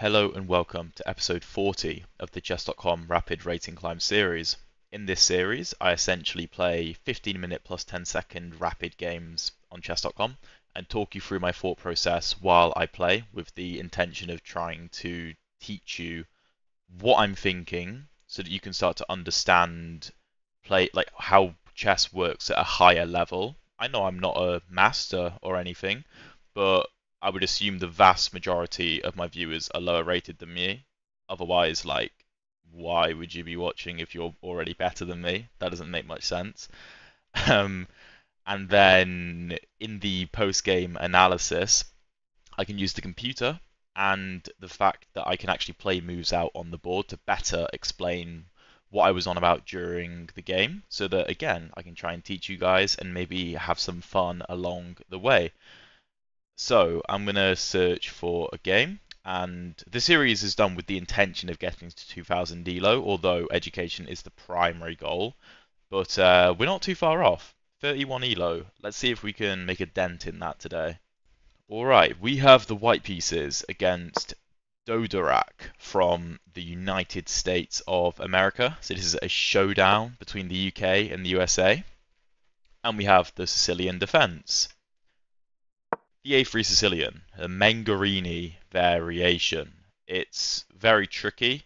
Hello and welcome to episode 40 of the Chess.com Rapid Rating Climb series. In this series, I essentially play 15-minute plus 10-second rapid games on Chess.com and talk you through my thought process while I play, with the intention of trying to teach you what I'm thinking so that you can start to understand play, like how chess works at a higher level. I know I'm not a master or anything, but I would assume the vast majority of my viewers are lower rated than me. Otherwise, like, why would you be watching if you're already better than me? That doesn't make much sense. And then in the post-game analysis, I can use the computer and the fact that I can actually play moves out on the board to better explain what I was on about during the game, so that, again, I can try and teach you guys and maybe have some fun along the way. So I'm going to search for a game, and the series is done with the intention of getting to 2000 ELO, although education is the primary goal. But we're not too far off, 31 ELO. Let's see if we can make a dent in that today. Alright, we have the white pieces against Dodorak from the United States of America. So this is a showdown between the UK and the USA. And we have the Sicilian Defense. The A3 Sicilian, a Mengarini variation. It's very tricky.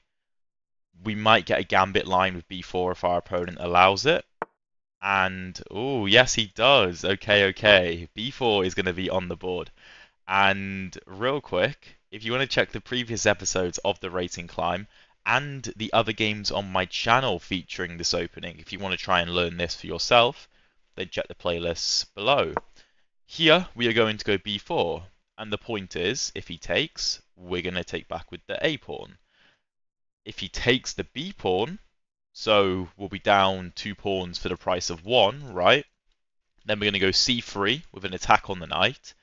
We might get a gambit line with B4 if our opponent allows it. And, oh, yes, he does. Okay. B4 is going to be on the board. And real quick, if you want to check the previous episodes of the Rating Climb and the other games on my channel featuring this opening, if you want to try and learn this for yourself, then check the playlists below. Here, we are going to go b4, and the point is, if he takes, we're going to take back with the a pawn. If he takes the b pawn, so we'll be down 2 pawns for the price of 1, right? Then we're going to go c3 with an attack on the knight,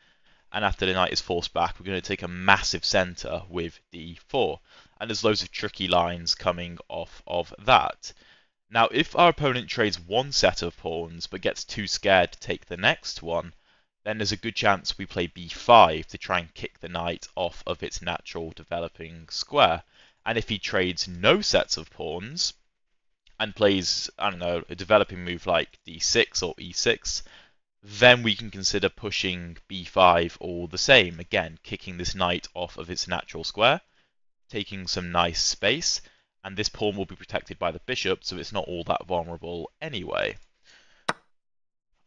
and after the knight is forced back, we're going to take a massive centre with d4. And there's loads of tricky lines coming off of that. Now, if our opponent trades one set of pawns, but gets too scared to take the next one, then there's a good chance we play b5 to try and kick the knight off of its natural developing square. And if he trades no sets of pawns and plays, I don't know, a developing move like d6 or e6, then we can consider pushing b5 all the same. Again, kicking this knight off of its natural square, taking some nice space, and this pawn will be protected by the bishop, so it's not all that vulnerable anyway.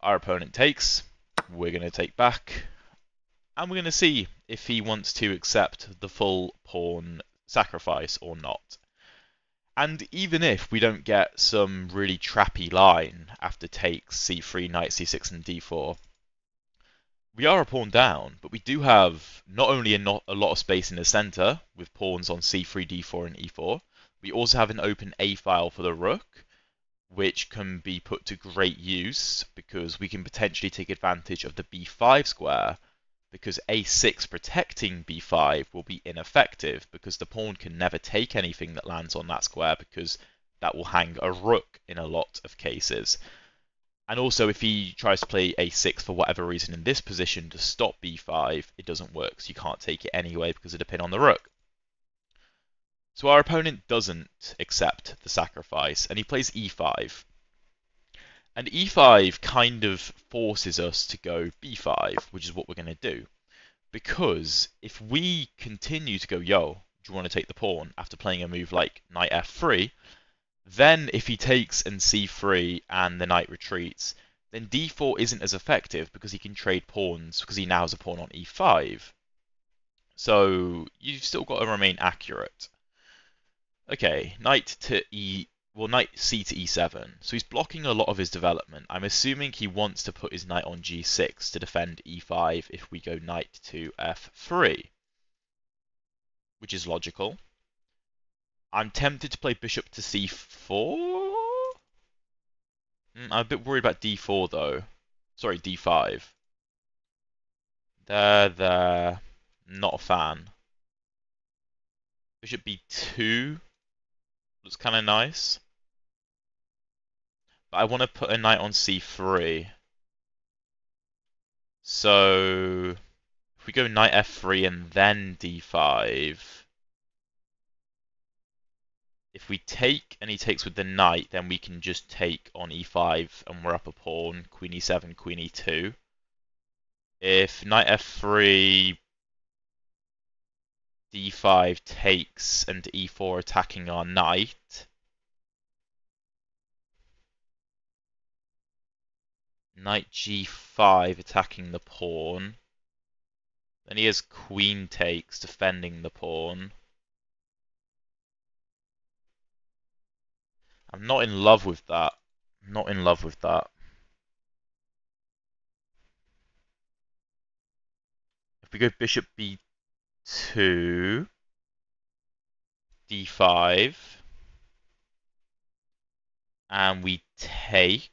Our opponent takes. We're going to take back, and we're going to see if he wants to accept the full pawn sacrifice or not. And even if we don't get some really trappy line after takes, c3, knight, c6 and d4, we are a pawn down, but we do have not only a lot of space in the centre with pawns on c3, d4 and e4, we also have an open a file for the rook, which can be put to great use because we can potentially take advantage of the b5 square, because a6 protecting b5 will be ineffective because the pawn can never take anything that lands on that square because that will hang a rook in a lot of cases. And also if he tries to play a6 for whatever reason in this position to stop b5, it doesn't work, so you can't take it anyway because of the pin on the rook. So our opponent doesn't accept the sacrifice, and he plays e5. And e5 kind of forces us to go b5, which is what we're going to do. Because if we continue to go, yo, do you want to take the pawn after playing a move like knight f3, then if he takes and c3 and the knight retreats, then d4 isn't as effective because he can trade pawns because he now has a pawn on e5. So you've still got to remain accurate. Okay, knight c to e7. So he's blocking a lot of his development. I'm assuming he wants to put his knight on g6 to defend e5 if we go knight to f3, which is logical. I'm tempted to play bishop to c4. I'm a bit worried about d4 though. Sorry, d5. There. Not a fan. Bishop b2. Looks kind of nice, but I want to put a knight on c3. So if we go knight f3 and then d5, If we take and he takes with the knight, then we can just take on e5 and we're up a pawn, queen e7, queen e2. If knight f3, d5 takes and e4 attacking our knight, knight g5 attacking the pawn, then he has queen takes defending the pawn. I'm not in love with that. I'm not in love with that. If we go bishop b2, d5, and we take,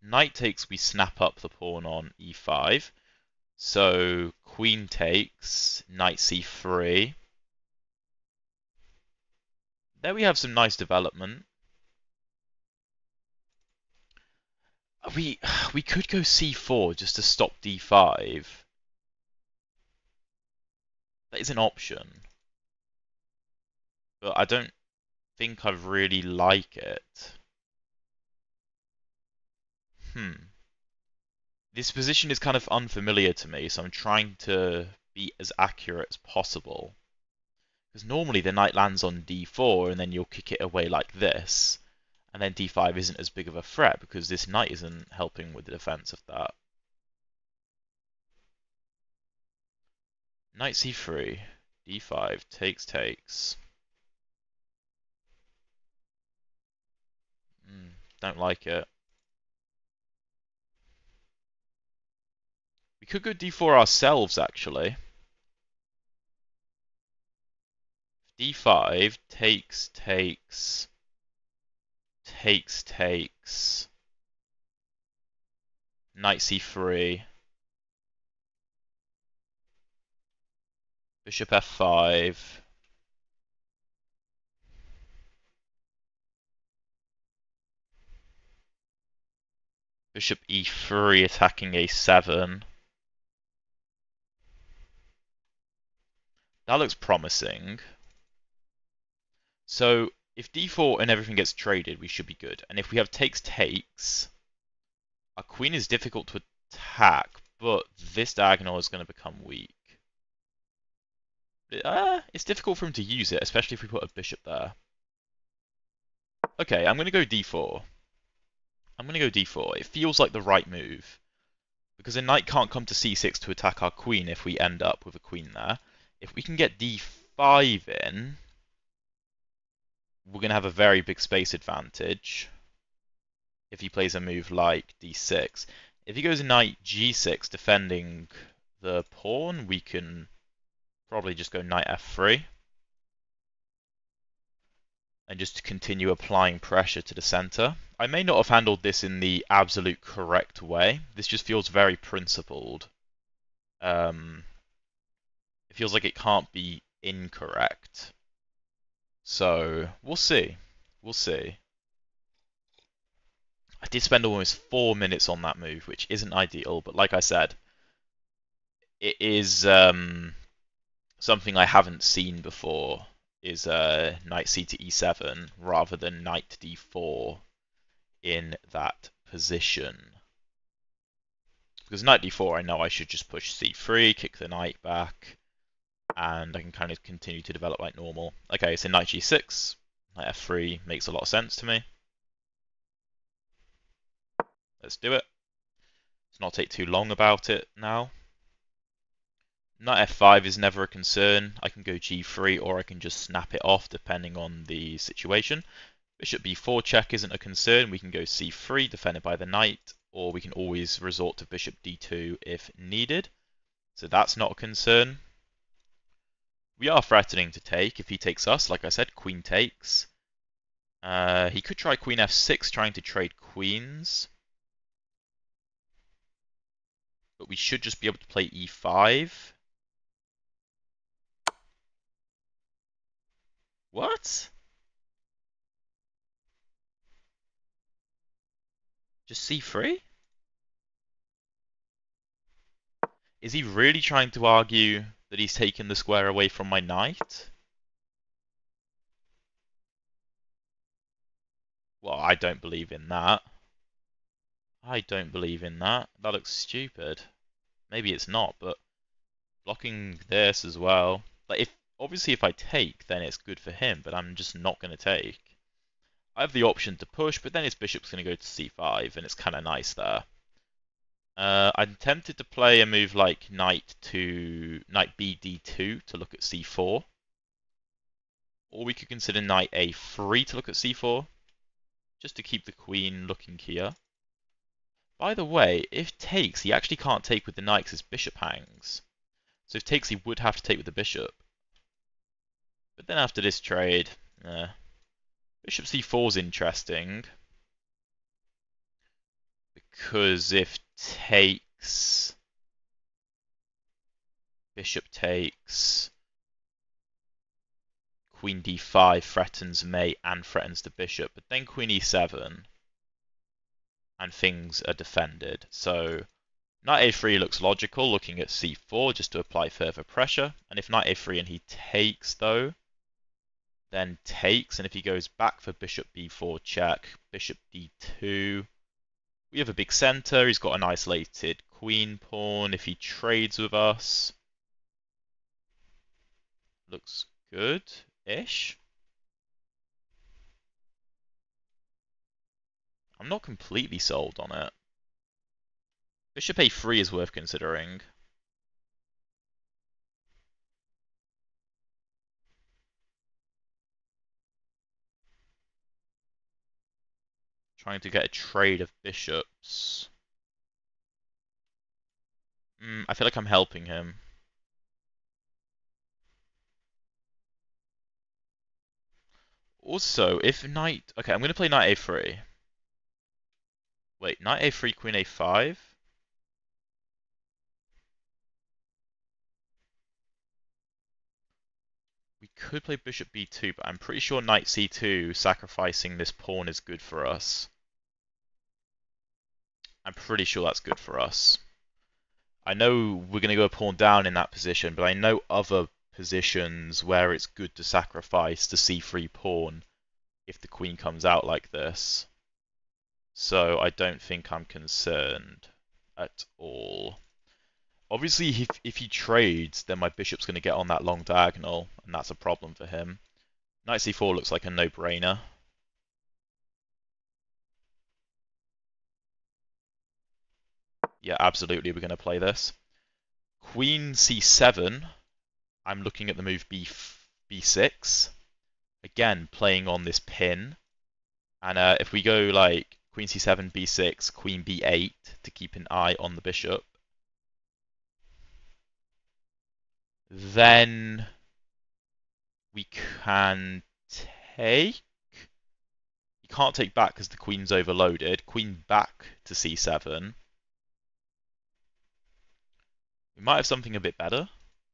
knight takes, we snap up the pawn on e5. So queen takes, knight c3. There we have some nice development. We could go c4 just to stop d5. That is an option. But I don't think I really like it. This position is kind of unfamiliar to me, so I'm trying to be as accurate as possible. Because normally the knight lands on d4 and then you'll kick it away like this. And then d5 isn't as big of a threat because this knight isn't helping with the defense of that. Knight c3, d5, takes, takes. Don't like it. We could go d4 ourselves, actually. d5, takes, takes. Takes, takes. Knight c3. Bishop f5. Bishop e3 attacking a7. That looks promising. So if d4 and everything gets traded, we should be good. And if we have takes, takes, our queen is difficult to attack, but this diagonal is going to become weak. It's difficult for him to use it, especially if we put a bishop there. Okay, I'm going to go d4. I'm going to go d4. It feels like the right move. Because a knight can't come to c6 to attack our queen if we end up with a queen there. If we can get d5 in, we're going to have a very big space advantage if he plays a move like d6. If he goes knight g6 defending the pawn, we can probably just go knight f3 and just continue applying pressure to the center. I may not have handled this in the absolute correct way. This just feels very principled. It feels like it can't be incorrect. So, we'll see. We'll see. I did spend almost 4 minutes on that move, which isn't ideal, but like I said, it is something I haven't seen before, is knight c to e7 rather than knight to d4 in that position. Because knight d4, I know I should just push c3, kick the knight back, and I can kind of continue to develop like normal. Okay, so knight g6, knight f3 makes a lot of sense to me. Let's do it. Let's not take too long about it now. Knight f5 is never a concern. I can go g3 or I can just snap it off depending on the situation. Bishop b4 check isn't a concern. We can go c3 defended by the knight, or we can always resort to bishop d2 if needed. So that's not a concern. We are threatening to take. If he takes us, like I said, queen takes. He could try queen f6, trying to trade queens. But we should just be able to play e5. What? Just c3? Is he really trying to argue that he's taken the square away from my knight? Well, I don't believe in that. I don't believe in that. That looks stupid. Maybe it's not, but blocking this as well. Like, if obviously if I take, then it's good for him, but I'm just not going to take. I have the option to push, but then his bishop's going to go to c5, and it's kind of nice there. I'm tempted to play a move like knight bd2 to look at c4. Or we could consider knight a3 to look at c4, just to keep the queen looking here. By the way, if takes, he actually can't take with the knight because his bishop hangs. So if takes, he would have to take with the bishop. But then after this trade, bishop c4 is interesting. Because if takes, bishop takes, queen d5 threatens mate and threatens the bishop, but then queen e7 and things are defended. So knight a3 looks logical, looking at c4 just to apply further pressure. And if knight a3 and he takes though, then takes, and if he goes back for bishop b4 check, bishop d2, we have a big center. He's got an isolated queen pawn. If he trades with us, looks good. Ish. I'm not completely sold on it. Bishop a3 is worth considering. Trying to get a trade of bishops. I feel like I'm helping him. Also, if knight... Okay, I'm going to play knight a3. Wait, knight a3, queen a5? We could play bishop b2, but I'm pretty sure knight c2 sacrificing this pawn is good for us. I'm pretty sure that's good for us. I know we're going to go a pawn down in that position, but I know other positions where it's good to sacrifice the c3 pawn if the queen comes out like this. So I don't think I'm concerned at all. Obviously, if he trades, then my bishop's going to get on that long diagonal, and that's a problem for him. Knight c4 looks like a no-brainer. Yeah, absolutely, we're going to play this. Queen c7. I'm looking at the move b6, again playing on this pin, and if we go like queen c7, b6, queen b8 to keep an eye on the bishop, then we can take. You can't take back because the queen's overloaded. Queen back to c7. We might have something a bit better.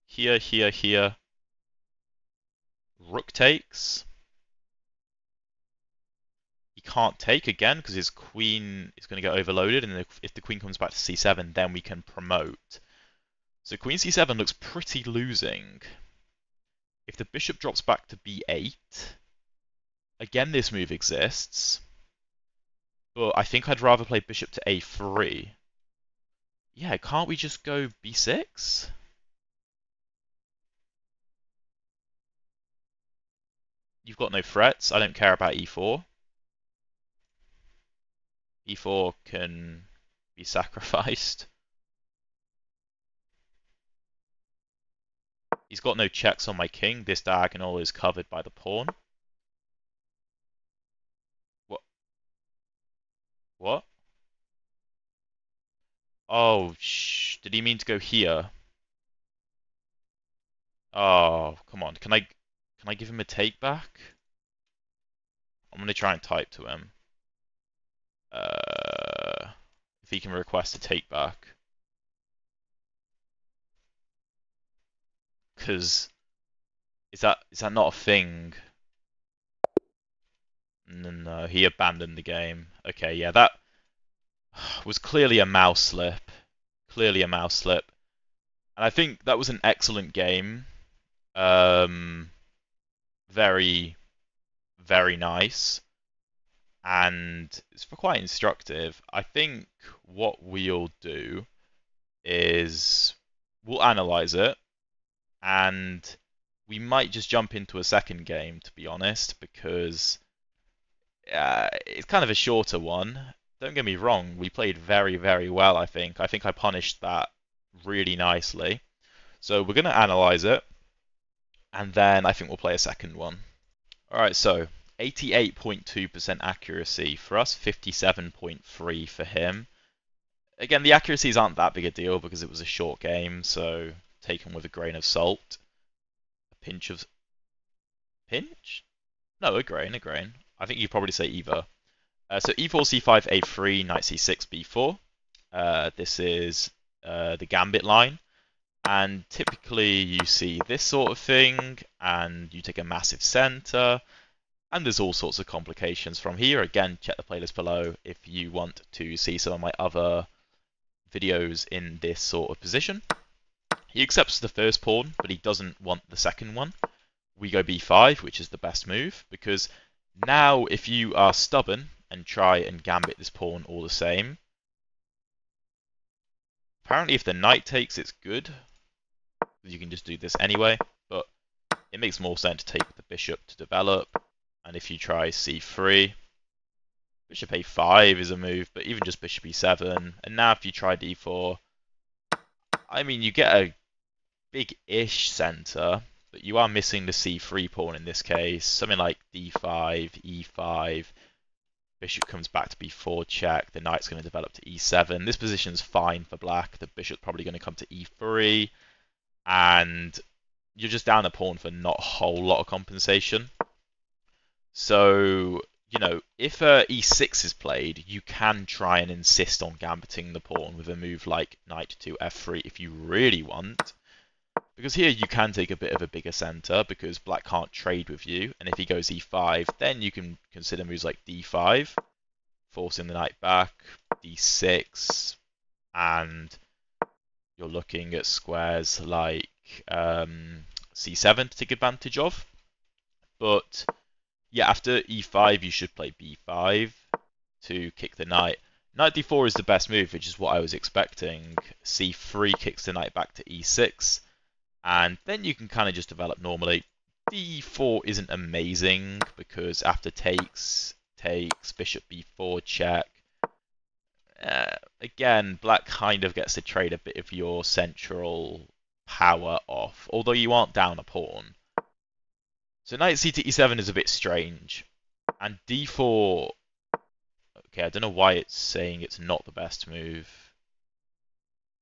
Here, here, here. Rook takes. He can't take again because his queen is going to get overloaded, and if the queen comes back to c7, then we can promote. So queen c7 looks pretty losing. If the bishop drops back to b8, again this move exists, but I think I'd rather play bishop to a3. Yeah, can't we just go b6? You've got no threats. I don't care about e4. e4 can be sacrificed. He's got no checks on my king. This diagonal is covered by the pawn. What? What? Oh, shh. Did he mean to go here? Oh, come on. Can I give him a take back? I'm going to try and type to him. If he can request a take back. Because... Is that not a thing? No, he abandoned the game. Okay, yeah, that was clearly a mouse slip. Clearly a mouse slip. And I think that was an excellent game. Very nice, and it's quite instructive. I think what we'll do is we'll analyze it, and we might just jump into a second game, to be honest, because it's kind of a shorter one. Don't get me wrong, we played very, very well, I think. I think I punished that really nicely. So we're going to analyze it, and then I think we'll play a second one. All right, so 88.2% accuracy for us, 57.3 for him. Again, the accuracies aren't that big a deal because it was a short game, so taken with a grain of salt. Pinch? No, a grain. I think you'd probably say either. So e4, c5, a3, knight c6, b4. This is the gambit line. And typically you see this sort of thing, and you take a massive center, and there's all sorts of complications from here. Again, check the playlist below if you want to see some of my other videos in this sort of position. He accepts the first pawn, but he doesn't want the second one. We go b5, which is the best move, because now if you are stubborn and try and gambit this pawn all the same, apparently if the knight takes, it's good. You can just do this anyway, but it makes more sense to take the bishop to develop. And if you try c3, bishop a5 is a move, but even just bishop e7. And now if you try d4, I mean, you get a big-ish center, but you are missing the c3 pawn in this case. Something like d5, e5, bishop comes back to b4 check, the knight's going to develop to e7. This position's fine for black. The bishop's probably going to come to e3, and you're just down a pawn for not a whole lot of compensation. So, you know, if e6 is played, you can try and insist on gambiting the pawn with a move like knight to f3 if you really want. Because here you can take a bit of a bigger center because black can't trade with you. And if he goes e5, then you can consider moves like d5, forcing the knight back, d6, and you're looking at squares like c7 to take advantage of. But yeah, after e5, you should play b5 to kick the knight. Knight d4 is the best move, which is what I was expecting. c3 kicks the knight back to e6, and then you can kind of just develop normally. d4 isn't amazing, because after takes, bishop b4 check. Again, black kind of gets to trade a bit of your central power off, although you aren't down a pawn. So knight c to e7 is a bit strange, and d4, okay, I don't know why it's saying it's not the best move,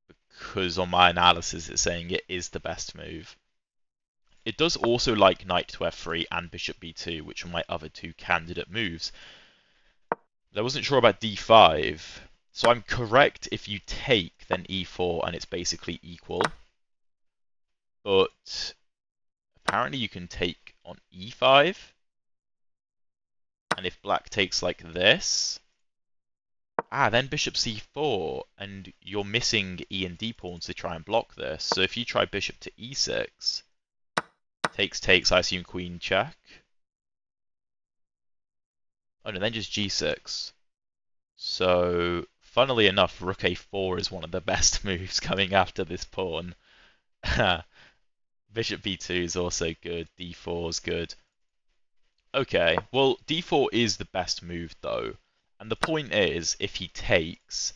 because on my analysis it's saying it is the best move. It does also like knight to f3 and bishop b2, which are my other two candidate moves. But I wasn't sure about d5, so I'm correct if you take, then e4, and it's basically equal, but apparently you can take on e5, and if black takes like this, then bishop c4, and you're missing e and d pawns to try and block this. So if you try bishop to e6, takes, I assume queen check. Oh no, then just g6. So funnily enough, rook a4 is one of the best moves coming after this pawn. Bishop b2 is also good, d4 is good. Okay, well, d4 is the best move though. And the point is, if he takes,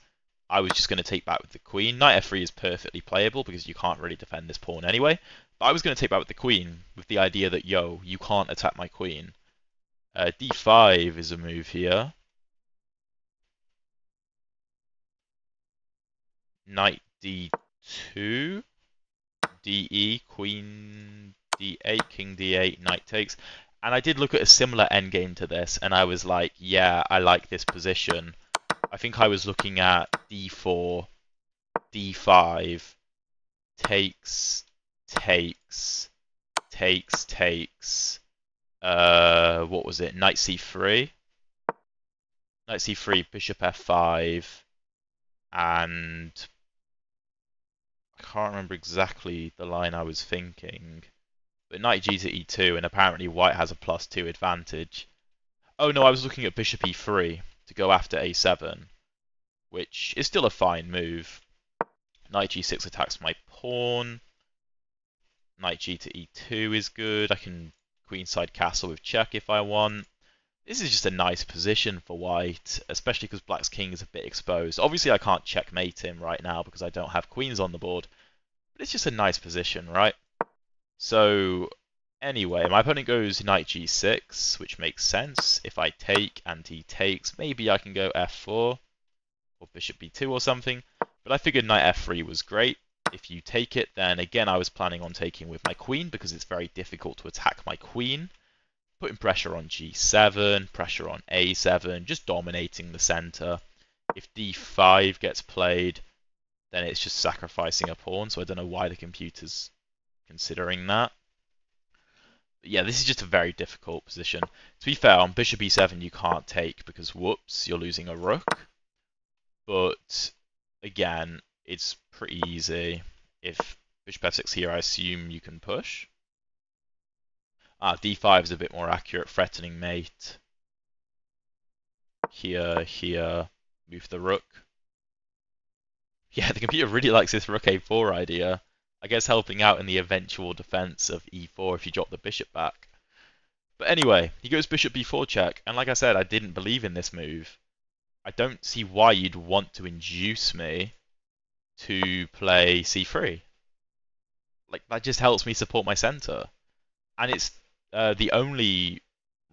I was just going to take back with the queen. Knight f3 is perfectly playable because you can't really defend this pawn anyway. But I was going to take back with the queen with the idea that, yo, you can't attack my queen. D5 is a move here. Knight d2. DE, queen D8, king D8, knight takes. And I did look at a similar endgame to this, and I was like, yeah, I like this position. I think I was looking at D4, D5, takes. What was it? Knight C3, bishop F5, and I can't remember exactly the line I was thinking, but knight g to e2, and apparently white has a +2 advantage. Oh no, I was looking at bishop e3 to go after a7, which is still a fine move. Knight g6 attacks my pawn. Knight g to e2 is good. I can queenside castle with check if I want. This is just a nice position for white, especially because black's king is a bit exposed. Obviously, I can't checkmate him right now because I don't have queens on the board. But it's just a nice position, right? So anyway, my opponent goes knight g6, which makes sense. If I take and he takes, maybe I can go f4 or bishop b2 or something. But I figured knight f3 was great. If you take it, then again, I was planning on taking with my queen because it's very difficult to attack my queen. Putting pressure on g7, pressure on a7, just dominating the center. If d5 gets played, then it's just sacrificing a pawn. So I don't know why the computer's considering that. But yeah, this is just a very difficult position. To be fair, on bishop e7, you can't take because, whoops, you're losing a rook. But again, it's pretty easy. If bishop f6 here, I assume you can push. Ah, d5 is a bit more accurate, threatening mate. Here, move the rook. Yeah, the computer really likes this rook a4 idea. I guess helping out in the eventual defense of e4 if you drop the bishop back. But anyway, he goes bishop b4 check, and like I said, I didn't believe in this move. I don't see why you'd want to induce me to play c3. Like, that just helps me support my center. And it's the only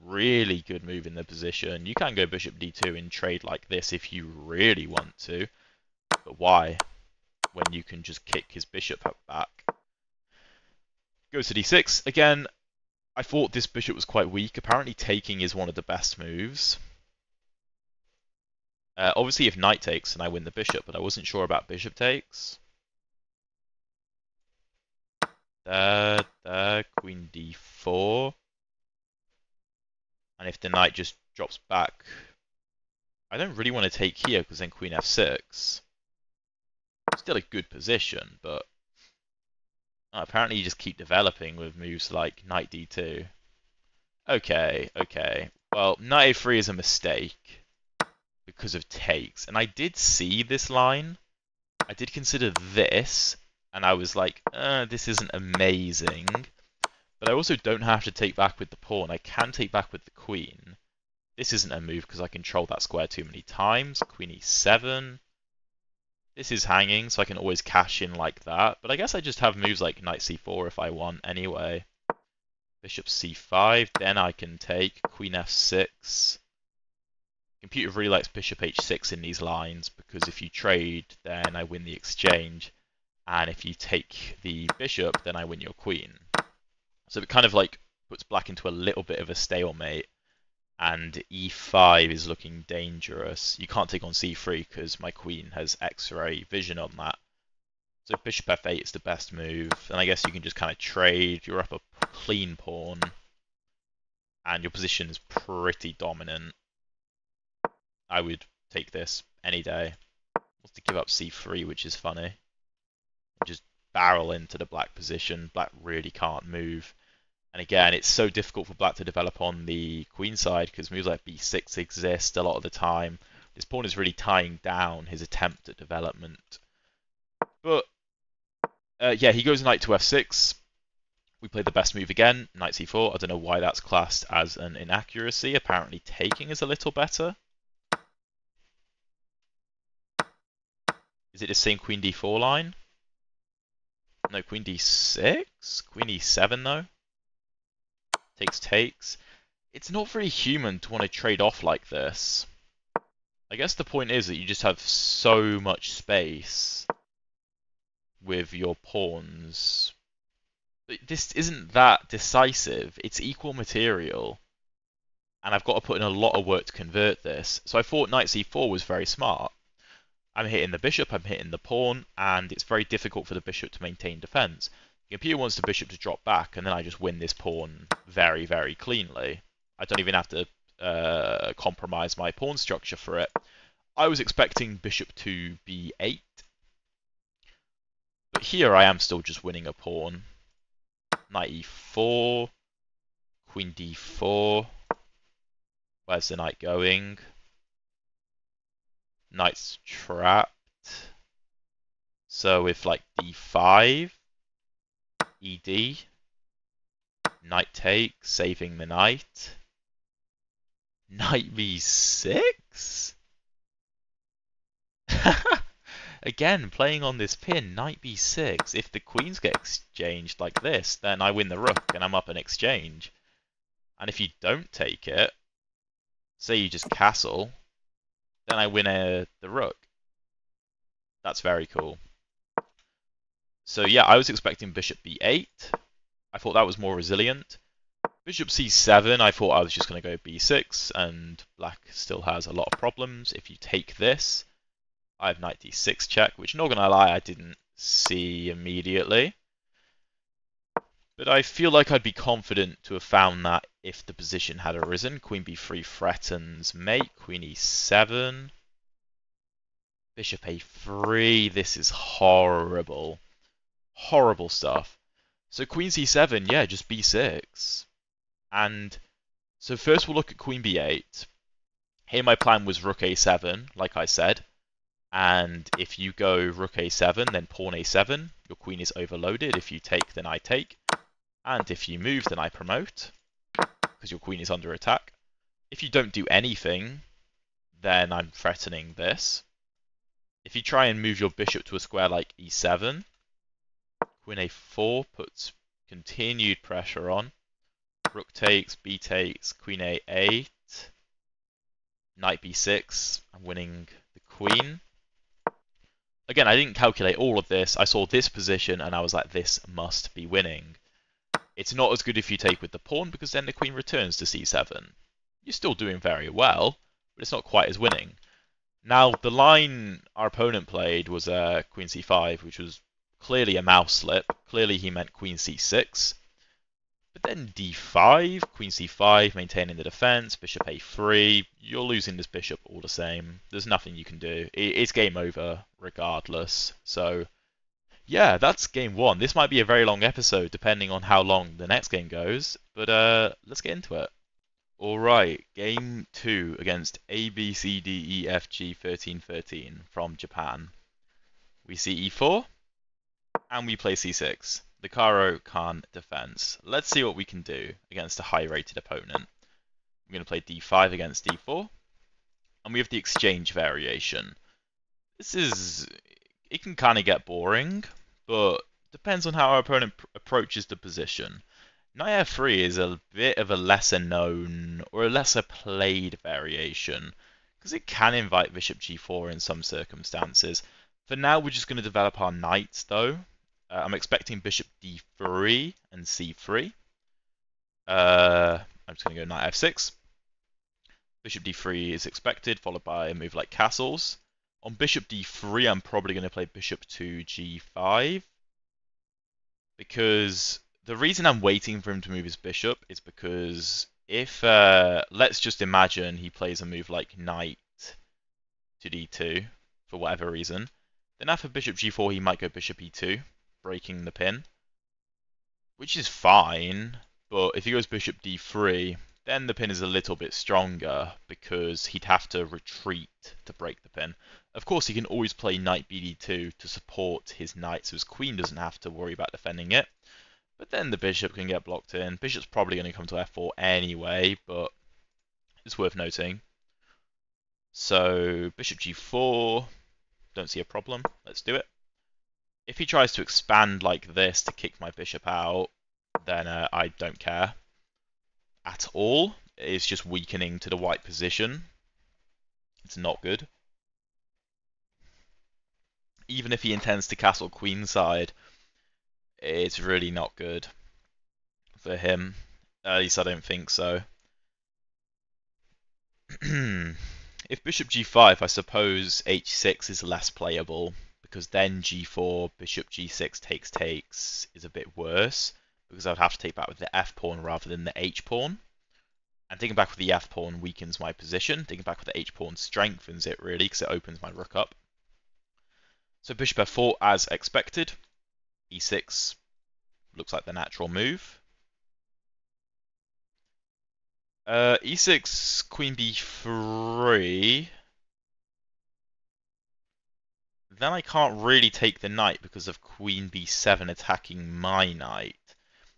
really good move in the position. You can go bishop d2 in trade like this if you really want to. But why? When you can just kick his bishop up back. Goes to d6. Again, I thought this bishop was quite weak. Apparently taking is one of the best moves. Obviously, if knight takes, then I win the bishop, but I wasn't sure about bishop takes. There, queen d4. And if the knight just drops back, I don't really want to take here because then queen f6. Still a good position, but apparently you just keep developing with moves like knight d2. Okay. Well, knight a3 is a mistake because of takes. And I did see this line. I did consider this. And I was like, this isn't amazing. But I also don't have to take back with the pawn. I can take back with the queen. This isn't a move because I control that square too many times. Queen e7. This is hanging, so I can always cash in like that. But I guess I just have moves like knight c4 if I want anyway. Bishop c5, then I can take. Queen f6. Computer really likes bishop h6 in these lines because if you trade, then I win the exchange. And if you take the bishop, then I win your queen. So it kind of like puts black into a little bit of a stalemate. And e5 is looking dangerous. You can't take on c3 because my queen has x-ray vision on that. So bishop f8 is the best move. And I guess you can just kind of trade. You're up a clean pawn. And your position is pretty dominant. I would take this any day. Wants to give up c3, which is funny. Just barrel into the black position. Black really can't move. And again, it's so difficult for black to develop on the queen side because moves like b6 exist a lot of the time. This pawn is really tying down his attempt at development. But yeah, he goes knight to f6. We play the best move again, knight c4. I don't know why that's classed as an inaccuracy. Apparently taking is a little better. Is it the same queen d4 line? No, queen d6? Queen e7, though? Takes. It's not very human to want to trade off like this. I guess the point is that you just have so much space with your pawns. This isn't that decisive. It's equal material. And I've got to put in a lot of work to convert this. So I thought knight c4 was very smart. I'm hitting the bishop, I'm hitting the pawn, and it's very difficult for the bishop to maintain defense. The computer wants the bishop to drop back, and then I just win this pawn very, very cleanly. I don't even have to compromise my pawn structure for it. I was expecting bishop to b8, but here I am still just winning a pawn. Knight e4, queen d4, Where's the knight going? Knight's trapped. So with like d5, ed, knight takes, saving the knight. Knight b6? Again, playing on this pin, knight b6. If the queens get exchanged like this, then I win the rook and I'm up an exchange. And if you don't take it, say you just castle, then I win the rook. That's very cool. So yeah, I was expecting bishop b8. I thought that was more resilient. Bishop c7, I thought I was just going to go b6, and black still has a lot of problems. If you take this, I have knight d6 check, which, not going to lie, I didn't see immediately. But I feel like I'd be confident to have found that if the position had arisen. Queen b3 threatens mate, queen e7, bishop a3, this is horrible. Horrible stuff. So queen c7, yeah, just b6. And so first we'll look at queen b8. Here my plan was rook a7, like I said. And if you go rook a7, then pawn a7, your queen is overloaded. If you take, then I take. And if you move, then I promote, because your queen is under attack. If you don't do anything, then I'm threatening this. If you try and move your bishop to a square like e7, queen a4 puts continued pressure on. Rook takes, b takes, queen a8, knight b6, I'm winning the queen. Again, I didn't calculate all of this. I saw this position and I was like, this must be winning. It's not as good if you take with the pawn, because then the queen returns to c7. You're still doing very well, but it's not quite as winning. Now, the line our opponent played was queen c5, which was clearly a mouse slip. Clearly he meant queen c6. But then d5, queen c5, maintaining the defense, bishop a3. You're losing this bishop all the same. There's nothing you can do. It's game over regardless. So yeah, that's game one. This might be a very long episode, depending on how long the next game goes, but let's get into it. Alright, game two against ABCDEFG13 from Japan. We see e4, and we play c6, the Caro Kann Defense. Let's see what we can do against a high-rated opponent. I'm going to play d5 against d4, and we have the exchange variation. This is... it can kind of get boring, but depends on how our opponent approaches the position. Knight f3 is a bit of a lesser known or a lesser played variation, because it can invite bishop g4 in some circumstances. For now, we're just going to develop our knights, though. I'm expecting bishop d3 and c3. I'm just going to go knight f6. Bishop d3 is expected, followed by a move like castles. On bishop d3, I'm probably going to play bishop to g5, because the reason I'm waiting for him to move his bishop is because if, let's just imagine he plays a move like knight to d2 for whatever reason, then after bishop g4, he might go bishop e2, breaking the pin, which is fine, but if he goes bishop d3, then the pin is a little bit stronger because he'd have to retreat to break the pin. Of course, he can always play knight bd2 to support his knight, so his queen doesn't have to worry about defending it. But then the bishop can get blocked in. Bishop's probably going to come to f4 anyway, but it's worth noting. So bishop g4, don't see a problem. Let's do it. If he tries to expand like this to kick my bishop out, then I don't care at all. It's just weakening to the white position. It's not good. Even if he intends to castle queenside, it's really not good for him. At least I don't think so. If bishop g5, I suppose h6 is less playable, because then g4, bishop g6 takes is a bit worse, because I'd have to take back with the f pawn rather than the h pawn. And taking back with the f pawn weakens my position. Taking back with the h pawn strengthens it, really, because it opens my rook up. So bishop f4 as expected. e6 looks like the natural move. E6, queen b3. Then I can't really take the knight because of queen b7 attacking my knight.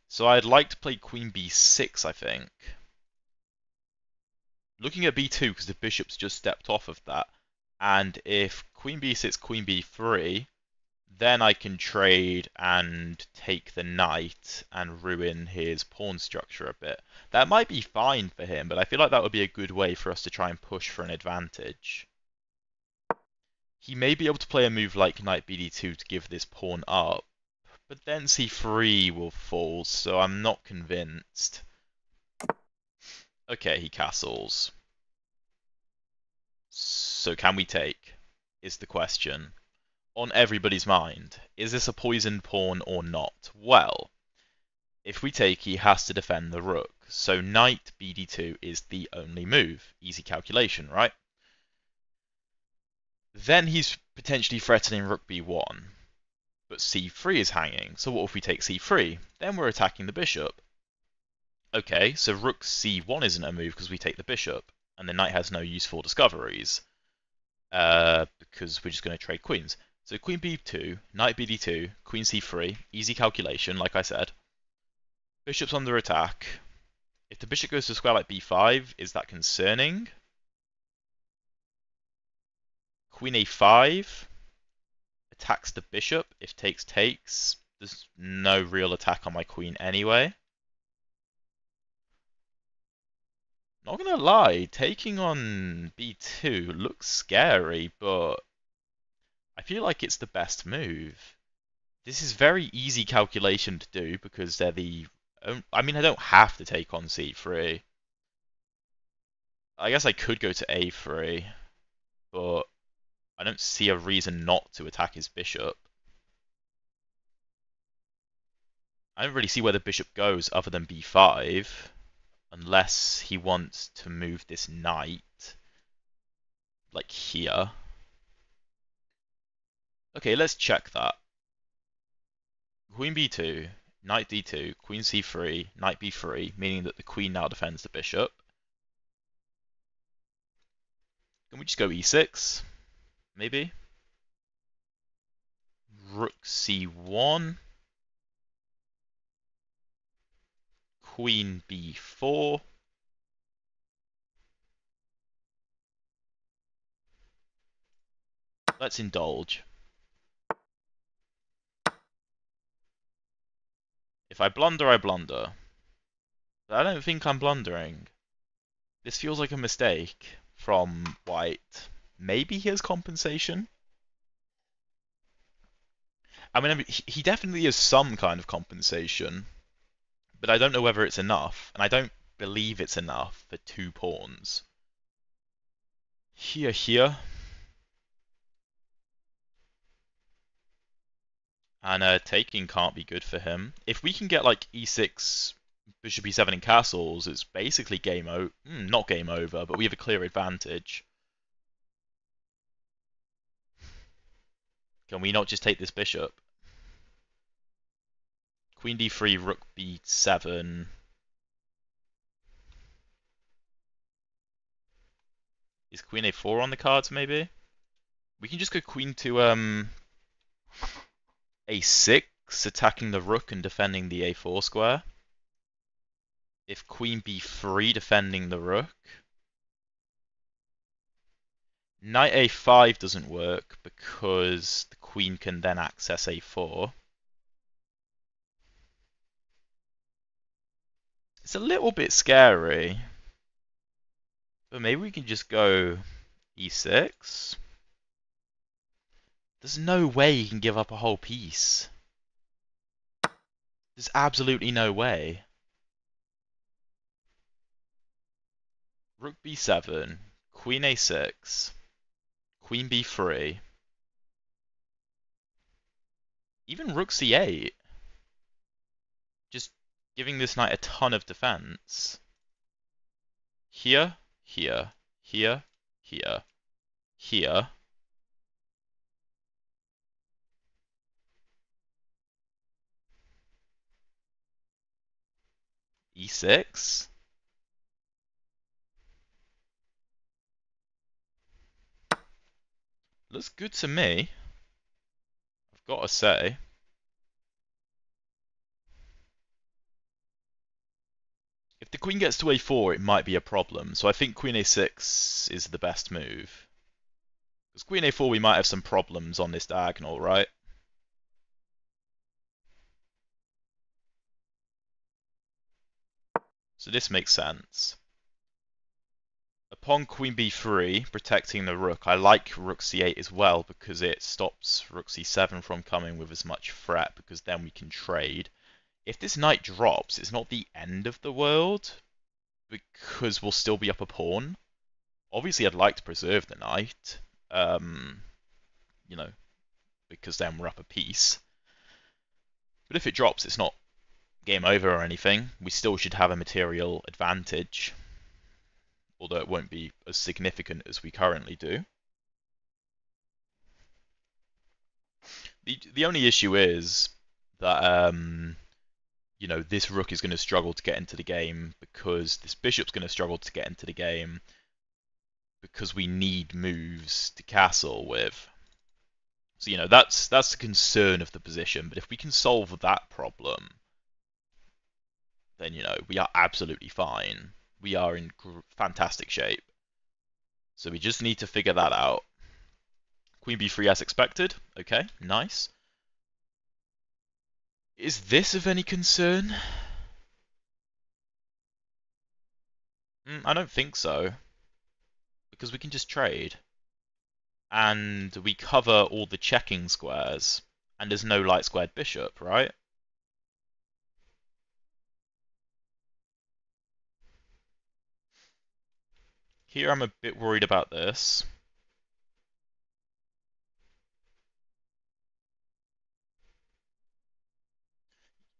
So I'd like to play queen b6, I think. Looking at b2, because the bishop's just stepped off of that. And if queen b6, queen b3, then I can trade and take the knight and ruin his pawn structure a bit. That might be fine for him, but I feel like that would be a good way for us to try and push for an advantage. He may be able to play a move like knight bd2 to give this pawn up, but then c3 will fall, so I'm not convinced. Okay, he castles. So can we take, is the question. On everybody's mind, is this a poisoned pawn or not? Well, if we take, he has to defend the rook. So knight bd2 is the only move. Easy calculation, right? Then he's potentially threatening rook b1. But c3 is hanging. So what if we take c3? Then we're attacking the bishop. Okay, so rook c1 isn't a move because we take the bishop. And the knight has no useful discoveries. Because we're just going to trade queens. So queen b2, knight bd2, queen c3, easy calculation, like I said. Bishop's under attack. If the bishop goes to square like b5, is that concerning? Queen a5 attacks the bishop. If takes, takes. There's no real attack on my queen anyway. Not going to lie, taking on b2 looks scary, but I feel like it's the best move. This is very easy calculation to do because they're the... I mean, I don't have to take on c3. I guess I could go to a3, but I don't see a reason not to attack his bishop. I don't really see where the bishop goes other than b5, unless he wants to move this knight, like here. Okay, let's check that. Queen b2, knight d2, queen c3, knight b3, meaning that the queen now defends the bishop. Can we just go e6? Maybe? Rook c1. Queen b4. Let's indulge. If I blunder, I blunder. But I don't think I'm blundering. This feels like a mistake from white. Maybe he has compensation? I mean, he definitely has some kind of compensation. But I don't know whether it's enough. And I don't believe it's enough for two pawns. Here, here. And taking can't be good for him. If we can get like e6, bishop e7 and castles, it's basically game over. Not game over, but we have a clear advantage. Can we not just take this bishop? Queen d3, rook b7. Is queen a4 on the cards maybe? We can just go queen to a6, attacking the rook and defending the a4 square. If queen b3, defending the rook. Knight a5 doesn't work because the queen can then access a4. It's a little bit scary. But maybe we can just go e6. There's no way you can give up a whole piece. There's absolutely no way. Rook b7, queen a6, queen b3. Even rook c8. Just giving this knight a ton of defense. Here, here, here, here, here. e6? Looks good to me, I've got to say. If the queen gets to a4, it might be a problem. So I think queen a6 is the best move. Because queen a4, we might have some problems on this diagonal, right? So this makes sense. Upon queen b3, protecting the rook, I like rook c8 as well because it stops rook c7 from coming with as much threat, because then we can trade. If this knight drops, it's not the end of the world because we'll still be up a pawn. Obviously, I'd like to preserve the knight, you know, because then we're up a piece. But if it drops, it's not game over or anything. We still should have a material advantage, although it won't be as significant as we currently do. The only issue is that you know, this rook is going to struggle to get into the game, because this bishop's going to struggle to get into the game, because we need moves to castle with. So, you know, that's the concern of the position. But if we can solve that problem, then, you know, we are absolutely fine. We are in fantastic shape. So we just need to figure that out. Queen b3 as expected. Okay, nice. Is this of any concern? I don't think so. Because we can just trade. And we cover all the checking squares. And there's no light squared bishop, right? Here I'm a bit worried about this.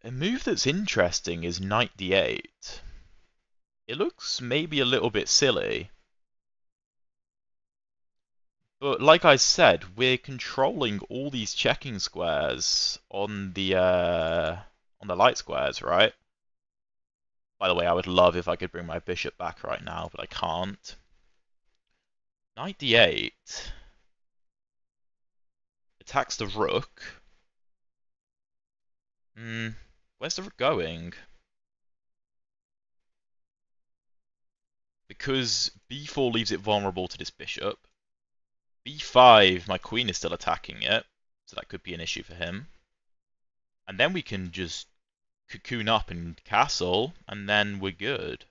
A move that's interesting is knight d8. It looks maybe a little bit silly. But like I said, we're controlling all these checking squares on the light squares, right? By the way, I would love if I could bring my bishop back right now, but I can't. Knight d8 attacks the rook. Where's the rook going? Because b4 leaves it vulnerable to this bishop. b5, my queen is still attacking it, so that could be an issue for him. And then we can just cocoon up and castle, and then we're good.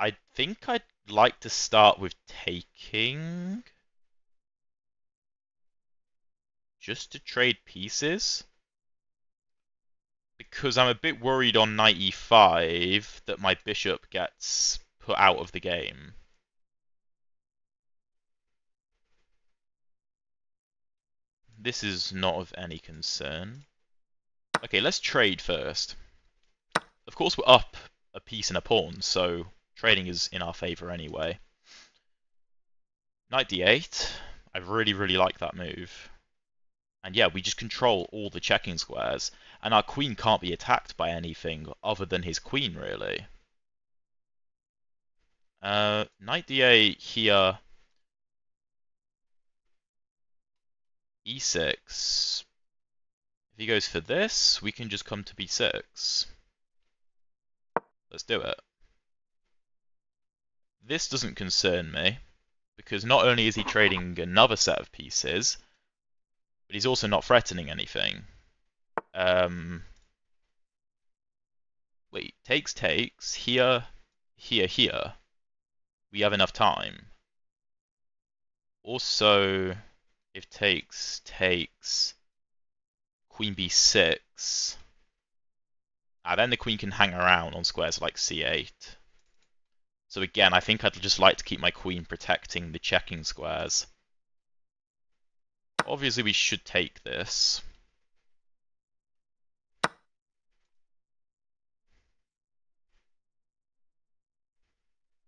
I think I'd like to start with taking, just to trade pieces, because I'm a bit worried on knight e5 that my bishop gets put out of the game. This is not of any concern. Okay, let's trade first. Of course we're up a piece and a pawn, so trading is in our favour anyway. Knight d8. I really like that move. And yeah, we just control all the checking squares, and our queen can't be attacked by anything other than his queen, really. Knight d8 here. e6. If he goes for this, we can just come to b6. Let's do it. This doesn't concern me, because not only is he trading another set of pieces, but he's also not threatening anything. Wait, takes, here. We have enough time. Also, if takes, queen b6. And then the queen can hang around on squares like c8. So again, I think I'd just like to keep my queen protecting the checking squares. Obviously, we should take this.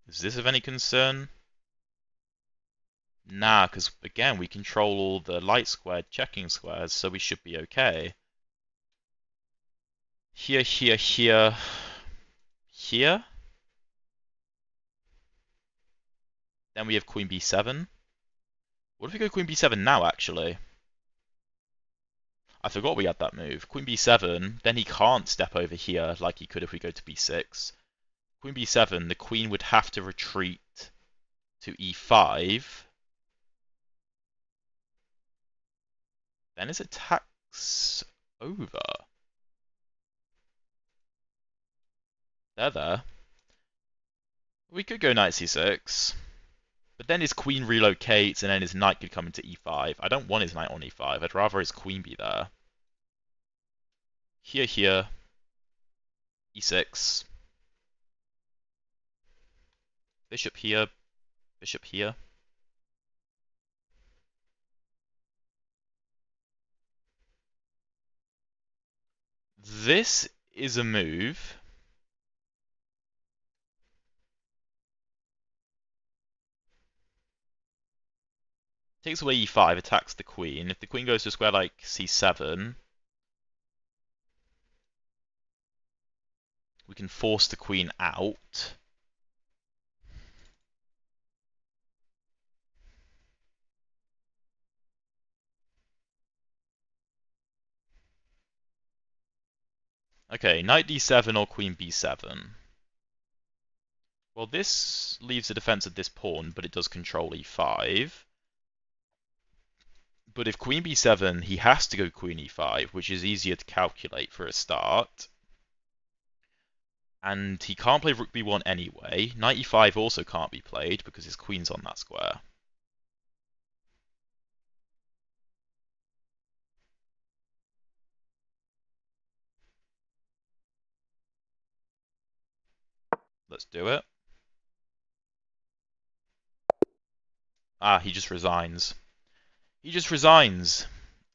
Is this of any concern? Nah, because again, we control all the light squared checking squares, so we should be okay. Here. Then we have Queen B7. What if we go Queen B7 now, actually? I forgot we had that move. Queen B7, then he can't step over here like he could if we go to B6. Queen B7, the queen would have to retreat to E5. Then his attack's over. There. We could go knight c6, but then his queen relocates, and then his knight could come into e5. I don't want his knight on e5. I'd rather his queen be there. Here, e6. Bishop here. This is a move. Takes away e5, attacks the queen. If the queen goes to a square like c7, we can force the queen out. Okay, knight d7 or queen b7. Well, this leaves the defense of this pawn, but it does control e5. But if queen b7, he has to go queen e5, which is easier to calculate for a start. And he can't play rook b1 anyway. Knight e5 also can't be played because his queen's on that square. Let's do it. Ah, he just resigns. He just resigns.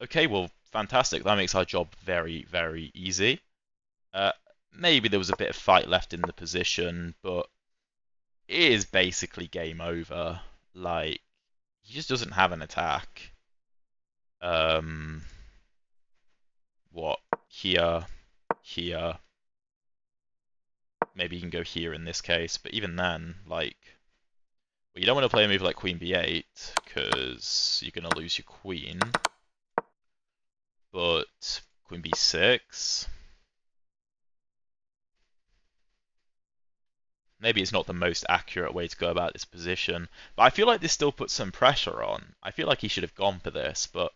Okay, well, fantastic. That makes our job very, very easy. Maybe there was a bit of fight left in the position, but it is basically game over. Like, he just doesn't have an attack. What? Here. Maybe you can go here in this case, but even then, like... Well, you don't want to play a move like queen b8, because you're going to lose your queen. But queen b6... Maybe it's not the most accurate way to go about this position, but I feel like this still puts some pressure on. I feel like he should have gone for this, but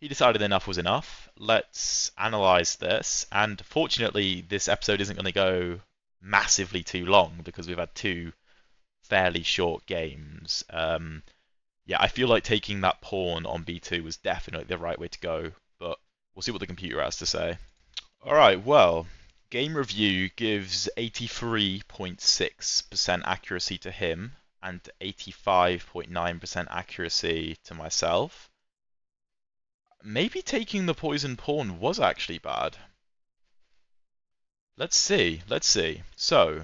he decided enough was enough. Let's analyse this, and fortunately this episode isn't going to go massively too long, because we've had two... fairly short games. Yeah, I feel like taking that pawn on b2 was definitely the right way to go, but we'll see what the computer has to say. Alright, well, game review gives 83.6% accuracy to him and 85.9% accuracy to myself. Maybe taking the poison pawn was actually bad. Let's see. So,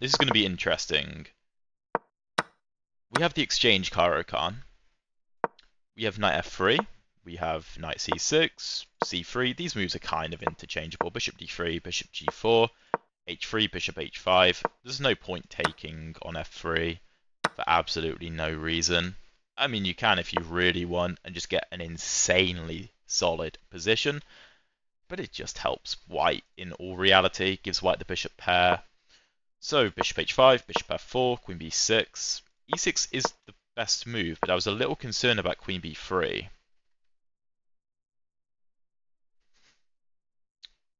this is going to be interesting. We have the exchange Caro Kann. We have knight f3. We have knight c6, c3. These moves are kind of interchangeable. Bishop d3, bishop g4, h3, bishop h5. There's no point taking on f3 for absolutely no reason. I mean, you can if you really want and just get an insanely solid position. But it just helps white in all reality. Gives white the bishop pair. So, bishop h5, bishop f4, queen b6. e6 is the best move, but I was a little concerned about queen b3.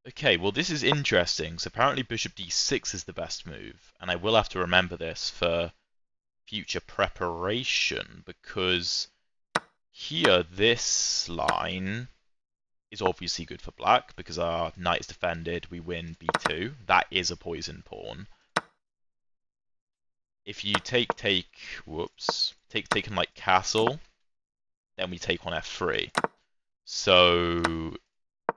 Okay, well this is interesting. So apparently bishop d6 is the best move, and I will have to remember this for future preparation, because here this line is obviously good for black, because our knight is defended, we win b2. That is a poison pawn. If you take like castle, then we take on f3. So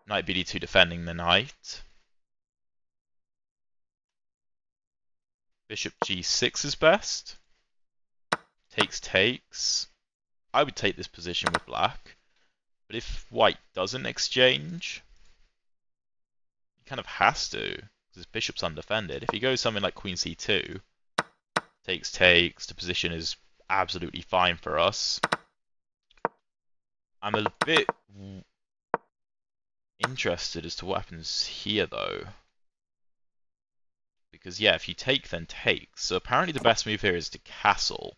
knight bd2 defending the knight. Bishop g6 is best. Takes. I would take this position with black. But if white doesn't exchange, he kind of has to, because his bishop's undefended. If he goes something like queen c2, Takes, takes. The position is absolutely fine for us. I'm a bit interested as to what happens here, though. Because, yeah, if you take, then take. So apparently the best move here is to castle,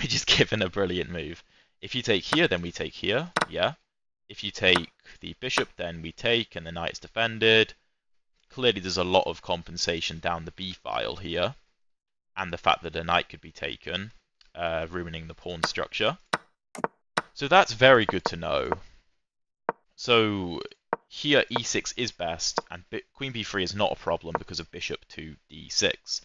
which is given a brilliant move. If you take here, then we take here, yeah. If you take the bishop, then we take, and the knight's defended. Clearly there's a lot of compensation down the b-file here, and the fact that the knight could be taken, ruining the pawn structure. So that's very good to know. So here e6 is best, and queen b3 is not a problem because of bishop to d6.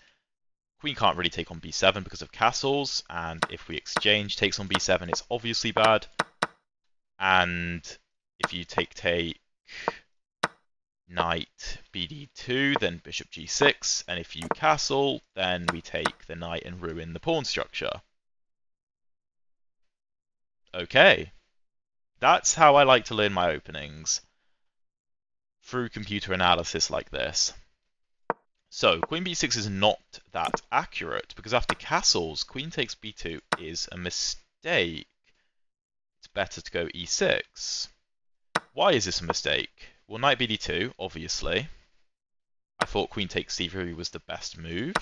Queen can't really take on b7 because of castles, and if we exchange takes on b7, it's obviously bad. And if you take, take, knight bd2, then bishop g6, and if you castle, then we take the knight and ruin the pawn structure. Okay, that's how I like to learn my openings, through computer analysis like this. So, queen b6 is not that accurate, because after castles, queen takes b2 is a mistake. It's better to go e6. Why is this a mistake? Well, knight bd2, obviously. I thought queen takes c3 was the best move.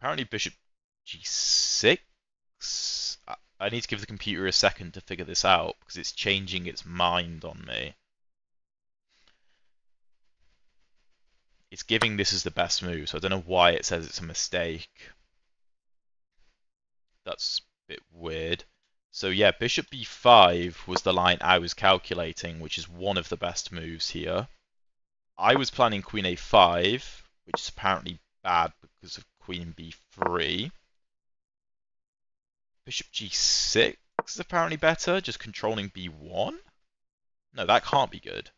Apparently bishop g6? I need to give the computer a second to figure this out, because it's changing its mind on me. It's giving this as the best move, so I don't know why it says it's a mistake. That's a bit weird. So yeah, bishop b5 was the line I was calculating, which is one of the best moves here. I was planning queen a5, which is apparently bad because of queen b3. Bishop g6 is apparently better, just controlling b1? No, that can't be good.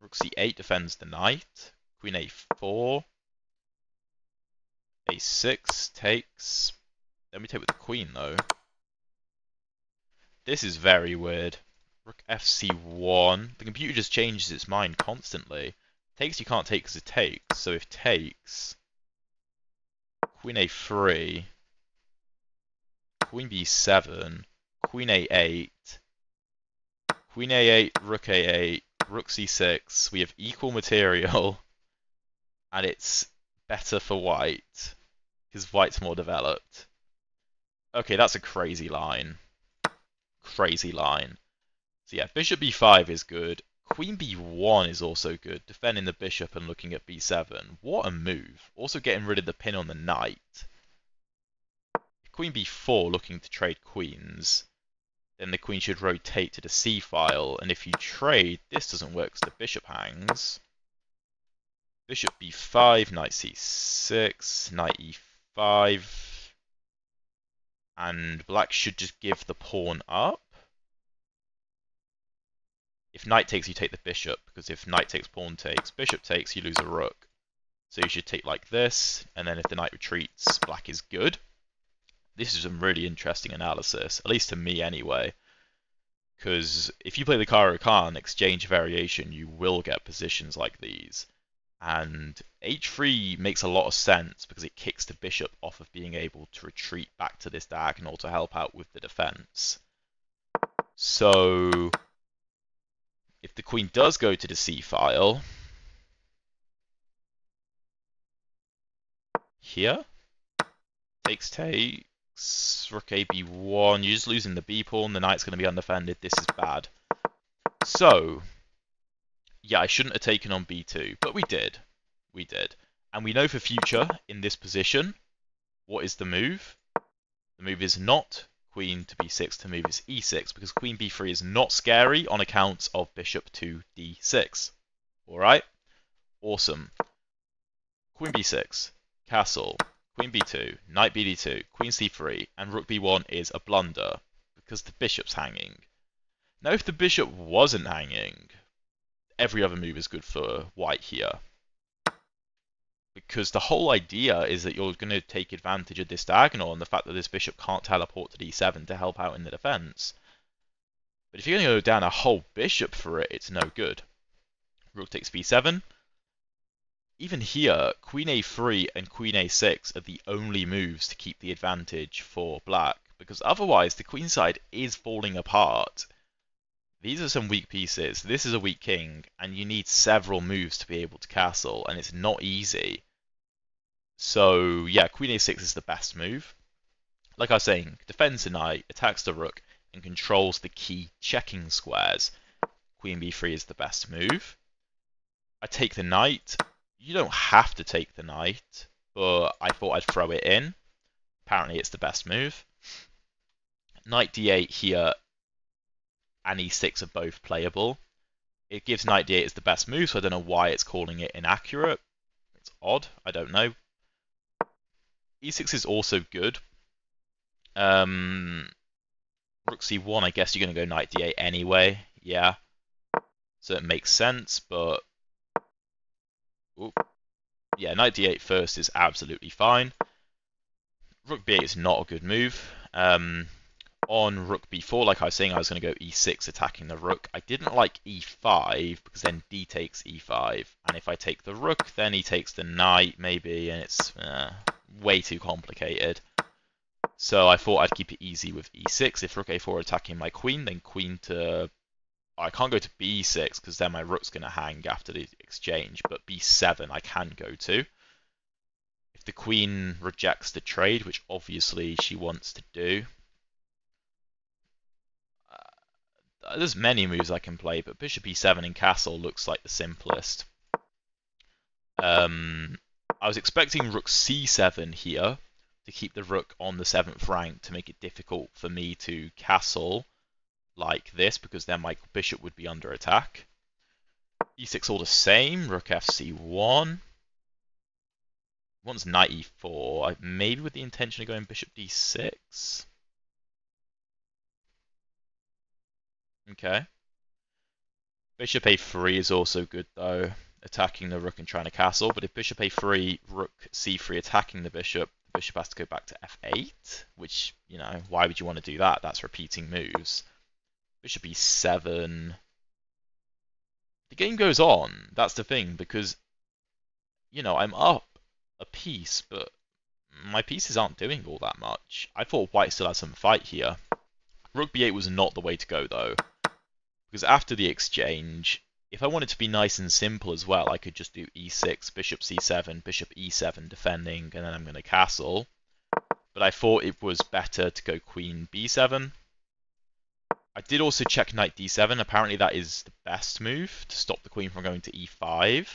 Rook c8 defends the knight. Queen a4. a6 takes. Then we take with the queen, though. This is very weird. Rook fc1. The computer just changes its mind constantly. Takes you can't take because it takes. So if takes, queen a3, queen b7, queen a8, queen a8, rook a8, rook c6. We have equal material, and it's better for white because white's more developed. Okay, that's a crazy line. Crazy line. So yeah, bishop b5 is good. Queen b1 is also good, defending the bishop and looking at b7. What a move. Also getting rid of the pin on the knight. Queen b4, looking to trade queens. Then the queen should rotate to the c file, and if you trade, this doesn't work because the bishop hangs. Bishop b5, knight c6, knight e5. And black should just give the pawn up. If knight takes, you take the bishop, because if knight takes, pawn takes, bishop takes, you lose a rook. So you should take like this, and then if the knight retreats, black is good. This is some really interesting analysis, at least to me anyway. Because if you play the Caro Kann exchange variation, you will get positions like these. And h3 makes a lot of sense because it kicks the bishop off of being able to retreat back to this diagonal to help out with the defense. So if the queen does go to the c file here, takes, takes, rook a b1, you're just losing the b pawn, the knight's going to be undefended, this is bad. So yeah, I shouldn't have taken on b2, but we did. We did. And we know for future, in this position, what is the move? The move is not queen to b6, the move is e6, because queen b3 is not scary on account of bishop to d6. Alright? Awesome. Queen b6, castle, queen b2, knight bd2, queen c3, and rook b1 is a blunder, because the bishop's hanging. Now, if the bishop wasn't hanging, every other move is good for white here. Because the whole idea is that you're going to take advantage of this diagonal and the fact that this bishop can't teleport to d7 to help out in the defense. But if you're going to go down a whole bishop for it, it's no good. Rook takes b7. Even here, Queen a3 and Queen a6 are the only moves to keep the advantage for black, because otherwise the queen side is falling apart. These are some weak pieces. This is a weak king, and you need several moves to be able to castle, and it's not easy. So, yeah, Queen a6 is the best move. Like I was saying, defends the knight, attacks the rook, and controls the key checking squares. Queen b3 is the best move. I take the knight. You don't have to take the knight, but I thought I'd throw it in. Apparently it's the best move. Knight d8 here and e6 are both playable. It gives knight d8 as the best move, so I don't know why it's calling it inaccurate. It's odd, I don't know. e6 is also good. Rook c1, I guess you're going to go knight d8 anyway, yeah. So it makes sense, but... Ooh. Yeah, knight d8 first is absolutely fine. Rook b8 is not a good move. On rook b4, like I was saying, I was going to go e6 attacking the rook. I didn't like e5 because then d takes e5. And if I take the rook, then he takes the knight maybe, and it's way too complicated. So I thought I'd keep it easy with e6. If rook a4 attacking my queen, then queen to... I can't go to b6 because then my rook's going to hang after the exchange, but b7 I can go to. If the queen rejects the trade, which obviously she wants to do, there's many moves I can play, but bishop e7 and castle looks like the simplest. I was expecting rook c7 here to keep the rook on the 7th rank to make it difficult for me to castle like this, because then my bishop would be under attack. e6 all the same, rook fc1. Once knight e4, maybe with the intention of going bishop d6. Okay. Bishop a3 is also good though, attacking the rook and trying to castle, but if bishop a3, rook c3 attacking the bishop has to go back to f8, which, you know, why would you want to do that? That's repeating moves. Bishop e7. The game goes on. That's the thing, because, you know, I'm up a piece, but my pieces aren't doing all that much. I thought white still had some fight here. Rook b8 was not the way to go, though, because after the exchange, if I wanted to be nice and simple as well, I could just do e6, bishop c7, bishop e7 defending, and then I'm going to castle. But I thought it was better to go queen b7. I did also check knight d7. Apparently that is the best move to stop the queen from going to e5.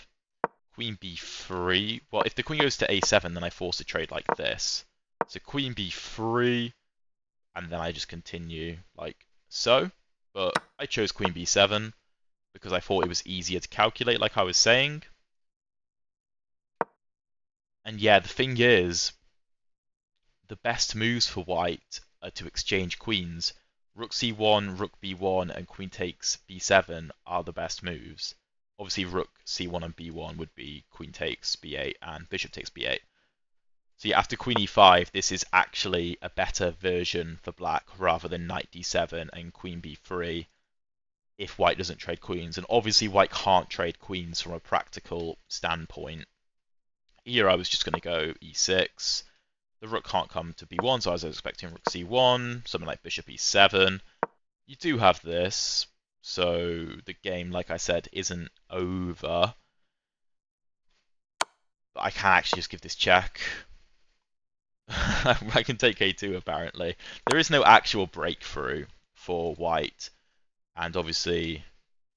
Queen b3. Well, if the queen goes to a7, then I force a trade like this. So queen b3, and then I just continue like so. But I chose queen b7 because I thought it was easier to calculate, like I was saying. And yeah, the thing is, the best moves for white are to exchange queens. Rook c1, rook b1, and queen takes b7 are the best moves. Obviously, rook c1 and b1 would be queen takes b8 and bishop takes b8. So yeah, after queen e5, this is actually a better version for black rather than knight d7 and queen b3 if white doesn't trade queens. And obviously, white can't trade queens from a practical standpoint. Here, I was just going to go e6. The rook can't come to b1, so I was expecting rook c1, something like bishop e7. You do have this, so the game, like I said, isn't over. But I can actually just give this check. I can take a2, apparently. There is no actual breakthrough for white, and obviously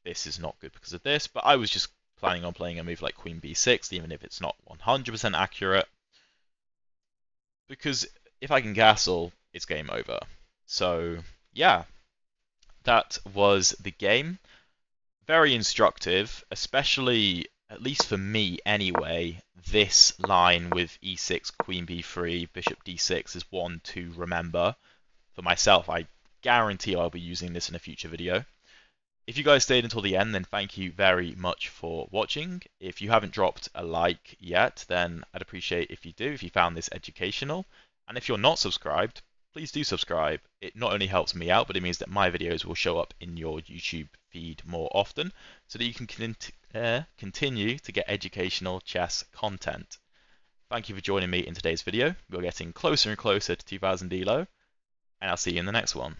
this is not good because of this, but I was just planning on playing a move like queen b6, even if it's not 100% accurate. Because if I can castle, it's game over. So, yeah, that was the game. Very instructive, especially, at least for me anyway, this line with e6, queen b3, bishop d6 is one to remember. For myself, I guarantee I'll be using this in a future video. If you guys stayed until the end, then thank you very much for watching. If you haven't dropped a like yet, then I'd appreciate if you do, if you found this educational. And if you're not subscribed, please do subscribe. It not only helps me out, but it means that my videos will show up in your YouTube feed. feed more often so that you can continue to get educational chess content. Thank you for joining me in today's video. We're getting closer and closer to 2000 ELO, and I'll see you in the next one.